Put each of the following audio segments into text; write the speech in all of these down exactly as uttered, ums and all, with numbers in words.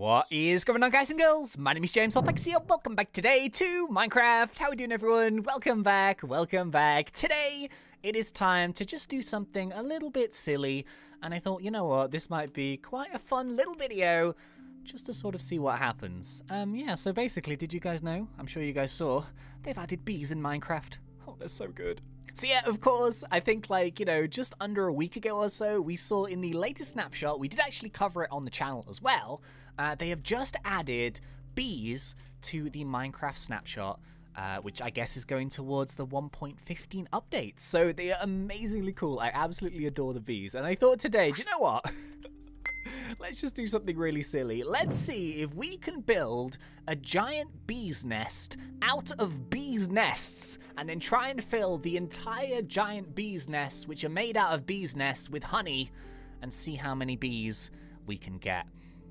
What is going on, guys and girls? My name is James ThnxCya. Welcome back today to Minecraft. How are we doing, everyone? Welcome back, welcome back. Today, it is time to just do something a little bit silly. And I thought, you know what? This might be quite a fun little video just to sort of see what happens. Um, yeah, so basically, did you guys know? I'm sure you guys saw. They've added bees in Minecraft. Oh, they're so good. So yeah, of course, I think like, you know, just under a week ago or so, we saw in the latest snapshot, we did actually cover it on the channel as well, uh, they have just added bees to the Minecraft snapshot, uh, which I guess is going towards the one point fifteen updates. So they are amazingly cool. I absolutely adore the bees. And I thought today, do you know what? Let's just do something really silly. Let's see if we can build a giant bee's nest out of bees' nests and then try and fill the entire giant bees' nests, which are made out of bees' nests, with honey and see how many bees we can get.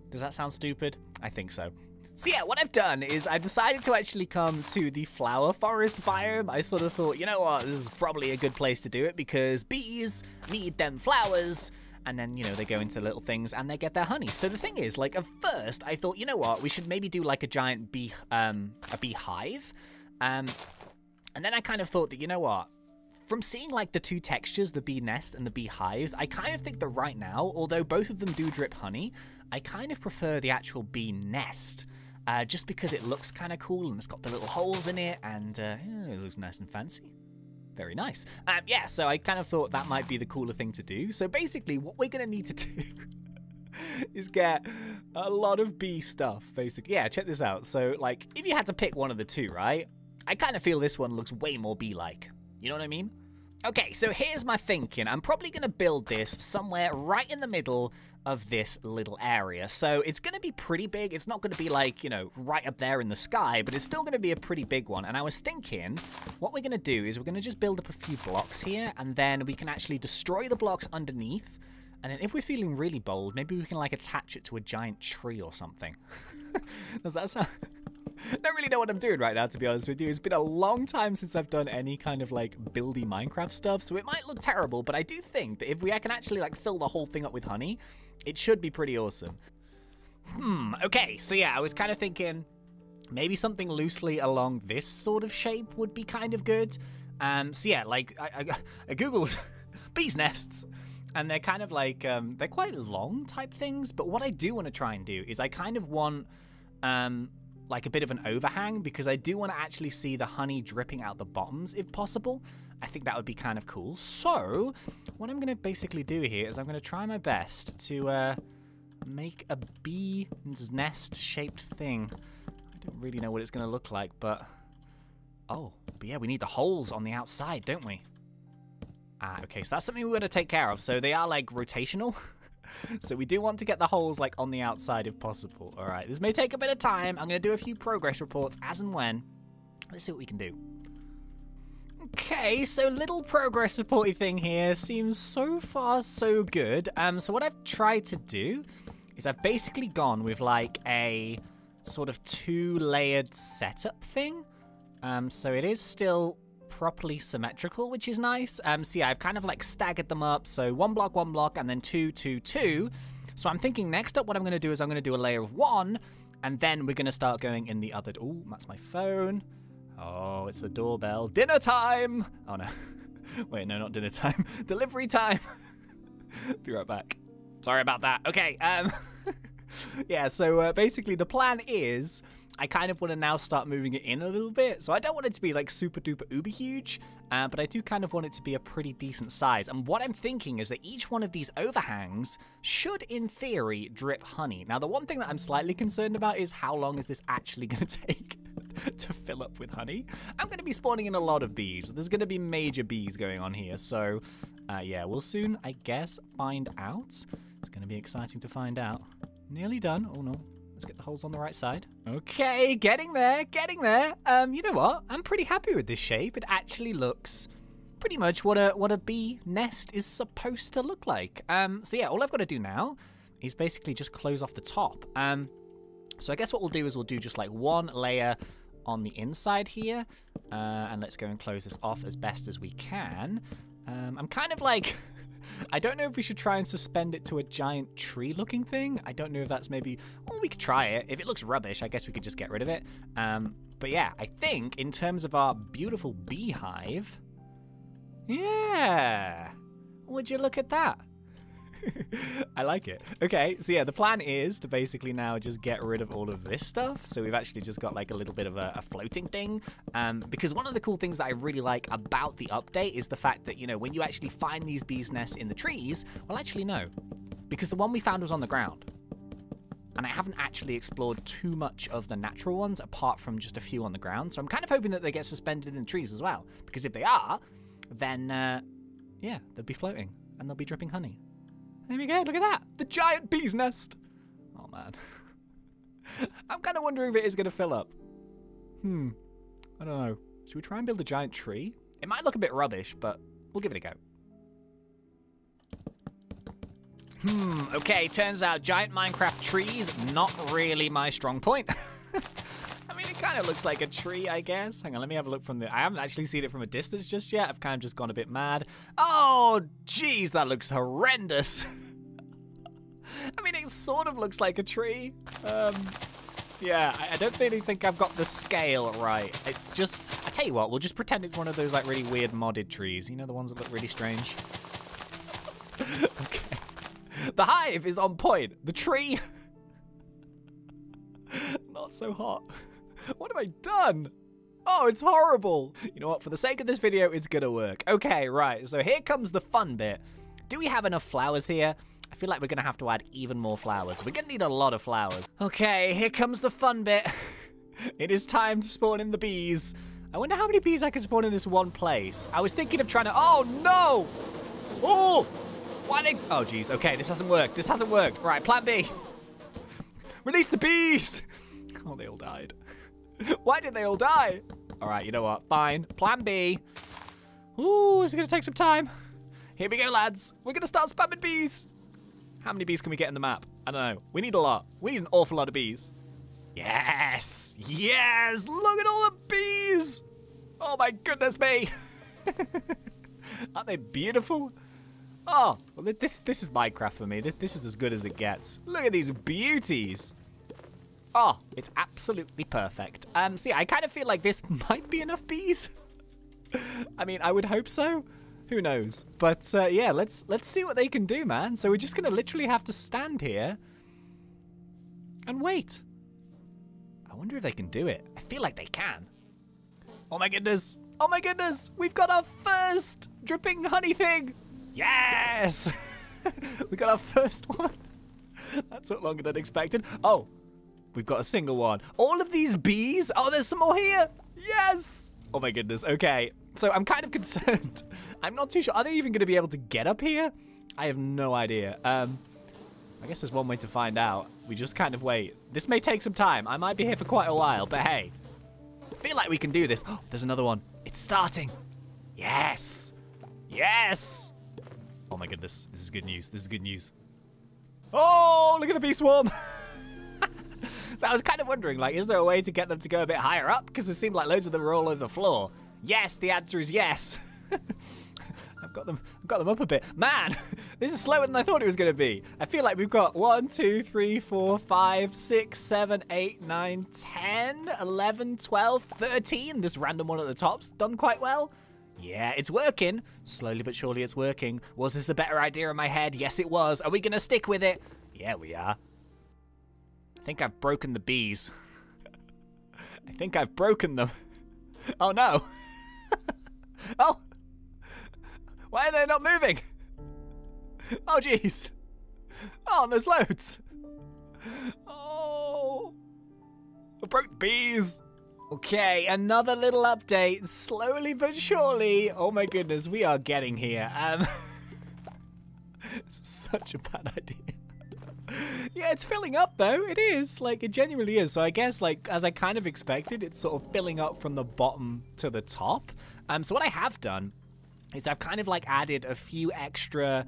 Does that sound stupid? I think so. So yeah, what I've done is I decided to actually come to the flower forest biome. I sort of thought, you know what, this is probably a good place to do it because bees need them flowers. And then, you know, they go into the little things and they get their honey. So the thing is, like, at first I thought, you know what, we should maybe do like a giant bee, um, a beehive. Um, and then I kind of thought that, you know what, from seeing like the two textures, the bee nest and the beehives, I kind of think that right now, although both of them do drip honey, I kind of prefer the actual bee nest. Uh, just because it looks kind of cool and it's got the little holes in it and uh, it looks nice and fancy. Very nice. Um, yeah, so I kind of thought that might be the cooler thing to do. So basically what we're going to need to do is get a lot of bee stuff, basically. Yeah, check this out. So, like, if you had to pick one of the two, right? I kind of feel this one looks way more bee-like. You know what I mean? Okay, so here's my thinking. I'm probably going to build this somewhere right in the middle of this little area. So it's going to be pretty big. It's not going to be like, you know, right up there in the sky, but it's still going to be a pretty big one. And I was thinking what we're going to do is we're going to just build up a few blocks here and then we can actually destroy the blocks underneath. And then if we're feeling really bold, maybe we can like attach it to a giant tree or something. Does that sound... I don't really know what I'm doing right now, to be honest with you. It's been a long time since I've done any kind of like buildy Minecraft stuff, so it might look terrible, but I do think that if we I can actually like fill the whole thing up with honey, it should be pretty awesome. Hmm, okay, so yeah, I was kind of thinking maybe something loosely along this sort of shape would be kind of good. Um, so yeah, like I, I, I googled bees nests. And they're kind of like, um, they're quite long type things, but what I do want to try and do is I kind of want... Um, like a bit of an overhang because I do want to actually see the honey dripping out the bottoms if possible. I think that would be kind of cool. So what I'm going to basically do here is I'm going to try my best to uh, make a bee's nest shaped thing. I don't really know what it's going to look like, but... Oh, but yeah, we need the holes on the outside, don't we? Ah, okay, so that's something we're going to take care of. So they are like rotational. So we do want to get the holes like on the outside if possible. All right, this may take a bit of time. I'm going to do a few progress reports as and when. Let's see what we can do. Okay, so little progress reporty thing here. Seems so far so good. Um, so what I've tried to do is I've basically gone with like a sort of two-layered setup thing. Um, so it is still... properly symmetrical, which is nice. Um, so yeah, I've kind of like staggered them up. So one block, one block, and then two, two, two. So I'm thinking next up, what I'm going to do is I'm going to do a layer of one, and then we're going to start going in the other. Oh, that's my phone. Oh, it's the doorbell. Dinner time. Oh no. Wait, no, not dinner time. Delivery time. Be right back. Sorry about that. Okay. Um. Yeah. So uh, basically, the plan is. I kind of want to now start moving it in a little bit. So I don't want it to be like super duper uber huge, uh, but I do kind of want it to be a pretty decent size. And what I'm thinking is that each one of these overhangs should, in theory, drip honey. Now, the one thing that I'm slightly concerned about is how long is this actually going to take to fill up with honey? I'm going to be spawning in a lot of bees. There's going to be major bees going on here. So uh, yeah, we'll soon, I guess, find out. It's going to be exciting to find out. Nearly done. Oh, no. Let's get the holes on the right side. Okay, getting there, getting there. Um, you know what? I'm pretty happy with this shape. It actually looks pretty much what a what a bee nest is supposed to look like. Um, so yeah, all I've got to do now is basically just close off the top. Um, so I guess what we'll do is we'll do just like one layer on the inside here, uh, and let's go and close this off as best as we can. Um, I'm kind of like I don't know if we should try and suspend it to a giant tree-looking thing. I don't know if that's maybe... Well, we could try it. If it looks rubbish, I guess we could just get rid of it. Um, but yeah, I think in terms of our beautiful beehive... Yeah! Would you look at that? I like it. Okay, so yeah, the plan is to basically now just get rid of all of this stuff. So we've actually just got like a little bit of a, a floating thing, um, because one of the cool things that I really like about the update is the fact that, you know, when you actually find these bees' nests in the trees, well, actually no, because the one we found was on the ground. And I haven't actually explored too much of the natural ones apart from just a few on the ground. So I'm kind of hoping that they get suspended in the trees as well, because if they are, then uh, yeah, they'll be floating and they'll be dripping honey. There we go, look at that, the giant bee's nest. Oh man, I'm kind of wondering if it is gonna fill up. Hmm, I don't know. Should we try and build a giant tree? It might look a bit rubbish, but we'll give it a go. Hmm, okay, turns out giant Minecraft trees, not really my strong point. I mean, it kind of looks like a tree, I guess. Hang on, let me have a look from the, I haven't actually seen it from a distance just yet. I've kind of just gone a bit mad. Oh, geez, that looks horrendous. I mean, it sort of looks like a tree. Um, yeah, I, I don't really think I've got the scale right. It's just, I tell you what, we'll just pretend it's one of those like really weird modded trees. You know, the ones that look really strange. Okay. The hive is on point. The tree, not so hot. What have I done? Oh, it's horrible. You know what? For the sake of this video, it's gonna work. Okay, right. So here comes the fun bit. Do we have enough flowers here? I feel like we're gonna have to add even more flowers. We're gonna need a lot of flowers. Okay, here comes the fun bit. It is time to spawn in the bees. I wonder how many bees I can spawn in this one place. I was thinking of trying to... Oh, no! Oh! Why did... Oh, geez. Okay, this hasn't worked. This hasn't worked. Right, plan B. Release the bees! Oh, they all died. Why did they all die? All right, you know what? Fine. Plan B. Ooh, this is going to take some time. Here we go, lads. We're going to start spamming bees. How many bees can we get in the map? I don't know. We need a lot. We need an awful lot of bees. Yes. Yes. Look at all the bees. Oh, my goodness me. Aren't they beautiful? Oh, well, this, this is Minecraft for me. This, this is as good as it gets. Look at these beauties. Oh, it's absolutely perfect. Um, see, I kind of feel like this might be enough bees. I mean, I would hope so. Who knows? But uh, yeah, let's let's see what they can do, man. So we're just gonna literally have to stand here and wait. I wonder if they can do it. I feel like they can. Oh my goodness! Oh my goodness! We've got our first dripping honey thing. Yes, we got our first one. That took longer than expected. Oh. We've got a single one. All of these bees? Oh, there's some more here. Yes. Oh, my goodness. Okay. So I'm kind of concerned. I'm not too sure. Are they even going to be able to get up here? I have no idea. Um, I guess there's one way to find out. We just kind of wait. This may take some time. I might be here for quite a while, but hey. I feel like we can do this. Oh, there's another one. It's starting. Yes. Yes. Oh, my goodness. This is good news. This is good news. Oh, look at the bee swarm. So I was kind of wondering, like, is there a way to get them to go a bit higher up? Because it seemed like loads of them were all over the floor. Yes, the answer is yes. I've got them I've got them up a bit. Man, this is slower than I thought it was going to be. I feel like we've got one, two, three, four, five, six, seven, eight, nine, ten, eleven, twelve, thirteen. This random one at the top's done quite well. Yeah, it's working. Slowly but surely it's working. Was this a better idea in my head? Yes, it was. Are we going to stick with it? Yeah, we are. I think I've broken the bees. I think I've broken them. Oh no. Oh. Why are they not moving? Oh jeez. Oh, there's loads. Oh. I broke the bees. Okay, another little update. Slowly but surely. Oh my goodness, we are getting here. Um, this is such a bad idea. Yeah, it's filling up though. It is, like, it genuinely is. So I guess, like, as I kind of expected, it's sort of filling up from the bottom to the top. Um, so what I have done is I've kind of like added a few extra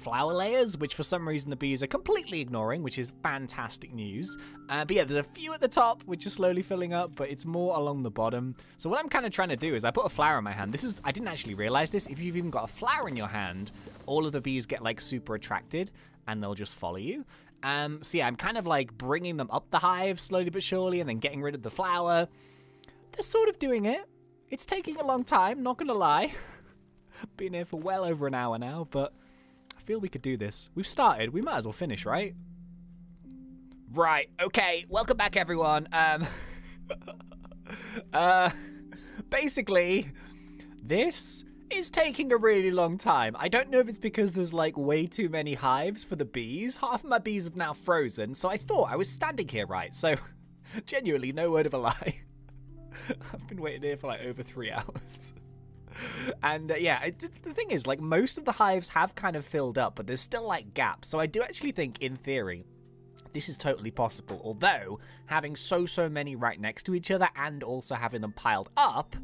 flower layers, which for some reason the bees are completely ignoring, which is fantastic news. Uh, but yeah, there's a few at the top, which is slowly filling up, but it's more along the bottom. So what I'm kind of trying to do is I put a flower in my hand. This is, I didn't actually realize this. If you've even got a flower in your hand, all of the bees get like super attracted and they'll just follow you. Um, so yeah, I'm kind of like bringing them up the hive slowly but surely and then getting rid of the flower. They're sort of doing it. It's taking a long time, not gonna lie. Been here for well over an hour now, but I feel we could do this. We've started, we might as well finish, right? Right, okay, welcome back everyone. Um, uh, basically, this is taking a really long time. I don't know if it's because there's like way too many hives for the bees. Half of my bees have now frozen, so I thought I was standing here right, so genuinely no word of a lie. I've been waiting here for like over three hours. And uh, yeah, it, the thing is, like, most of the hives have kind of filled up, but there's still like gaps. So I do actually think, in theory, this is totally possible. Although having so, so many right next to each other and also having them piled up,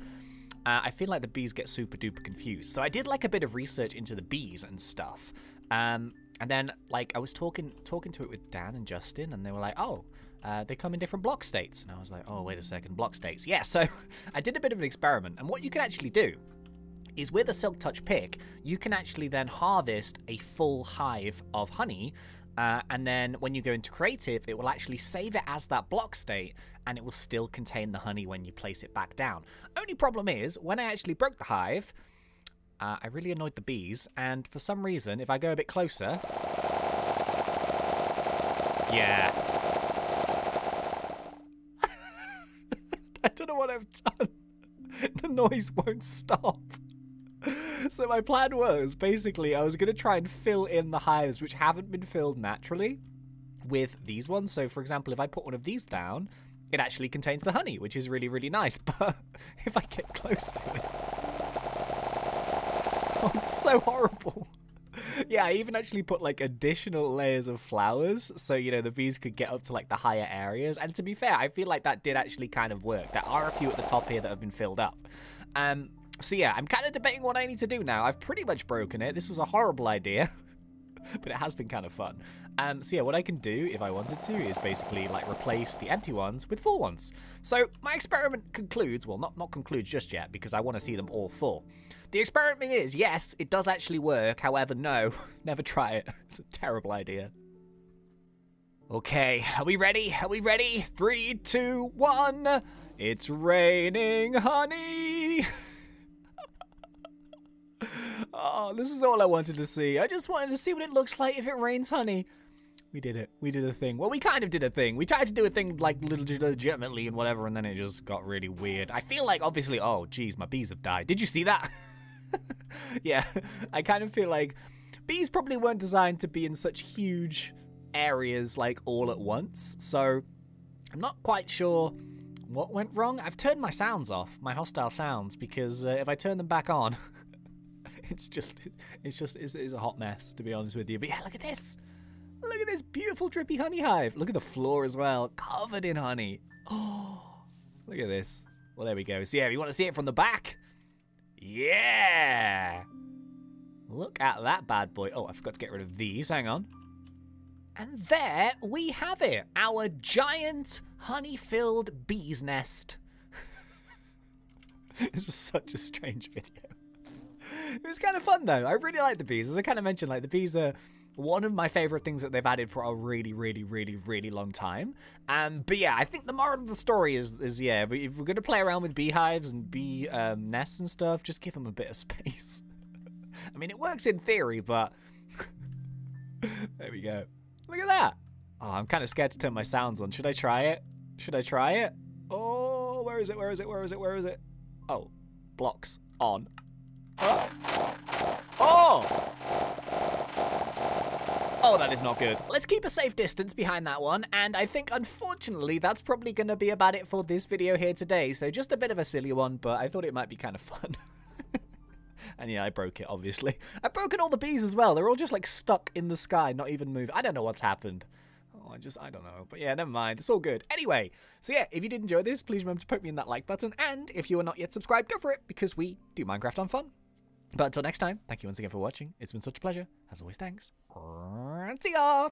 uh, I feel like the bees get super duper confused. So I did like a bit of research into the bees and stuff. Um, and then like I was talking, talking to it with Dan and Justin, and they were like, oh, Uh, they come in different block states. And I was like, oh, wait a second, block states. Yeah, so I did a bit of an experiment. And what you can actually do is with a Silk Touch pick, you can actually then harvest a full hive of honey. Uh, and then when you go into creative, it will actually save it as that block state, and it will still contain the honey when you place it back down. Only problem is, when I actually broke the hive, uh, I really annoyed the bees. And for some reason, if I go a bit closer... Yeah... I don't know what I've done. The noise won't stop. So my plan was, basically, I was going to try and fill in the hives which haven't been filled naturally with these ones. So, for example, if I put one of these down, it actually contains the honey, which is really, really nice. But if I get close to it... Oh, it's so horrible. Yeah, I even actually put, like, additional layers of flowers so, you know, the bees could get up to, like, the higher areas. And to be fair, I feel like that did actually kind of work. There are a few at the top here that have been filled up. Um, so, yeah, I'm kind of debating what I need to do now. I've pretty much broken it. This was a horrible idea, but it has been kind of fun. Um, so, yeah, what I can do, if I wanted to, is basically, like, replace the empty ones with full ones. So, my experiment concludes, well, not, not concludes just yet, because I want to see them all full. The experiment is, yes, it does actually work. However, no, never try it. It's a terrible idea. Okay, are we ready? Are we ready? Three, two, one. It's raining honey. Oh, this is all I wanted to see. I just wanted to see what it looks like if it rains honey. We did it. We did a thing. Well, we kind of did a thing. We tried to do a thing like legitimately and whatever, and then it just got really weird. I feel like, obviously, oh, geez, my bees have died. Did you see that? Yeah, I kind of feel like bees probably weren't designed to be in such huge areas like all at once. So I'm not quite sure what went wrong. I've turned my sounds off, my hostile sounds, because uh, if I turn them back on, it's just, it's just, it's, it's a hot mess, to be honest with you. But yeah, look at this. Look at this beautiful drippy honey hive. Look at the floor as well, covered in honey. Oh, look at this. Well, there we go. So yeah, if you want to see it from the back, yeah. Look at that bad boy. Oh, I forgot to get rid of these. Hang on. And there we have it. Our giant honey-filled bee's nest. This was such a strange video. It was kind of fun, though. I really like the bees. As I kind of mentioned, like, the bees are... one of my favorite things that they've added for a really, really, really, really long time. Um, but yeah, I think the moral of the story is, is yeah, if we're going to play around with beehives and bee um, nests and stuff, just give them a bit of space. I mean, it works in theory, but there we go. Look at that. Oh, I'm kind of scared to turn my sounds on. Should I try it? Should I try it? Oh, where is it? Where is it? Where is it? Where is it? Oh, blocks on. Oh! Oh! Oh, that is not good. Let's keep a safe distance behind that one. And I think, unfortunately, that's probably going to be about it for this video here today. So just a bit of a silly one, but I thought it might be kind of fun. And yeah, I broke it, obviously. I've broken all the bees as well. They're all just like stuck in the sky, not even moving. I don't know what's happened. Oh, I just, I don't know. But yeah, never mind. It's all good. Anyway, so yeah, if you did enjoy this, please remember to poke me in that like button. And if you are not yet subscribed, go for it, because we do Minecraft on fun. But until next time, thank you once again for watching. It's been such a pleasure. As always, thanks. See ya!